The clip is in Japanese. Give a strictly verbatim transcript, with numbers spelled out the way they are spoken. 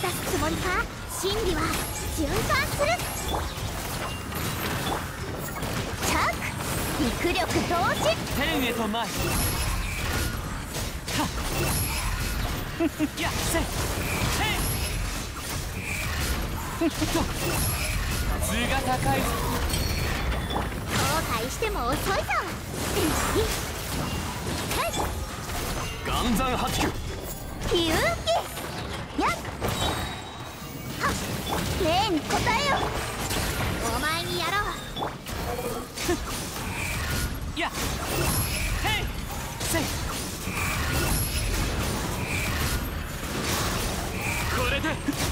を出すつもりか。真理は循環する。着陸力同時。天へと前。はっ。やっせ。天。ふふと。図が高い。後悔しても遅いぞ。天使。岩山八九。勇気。やっ。霊に答えよ。お前にやろう。いや、ヘイ、せい。これで。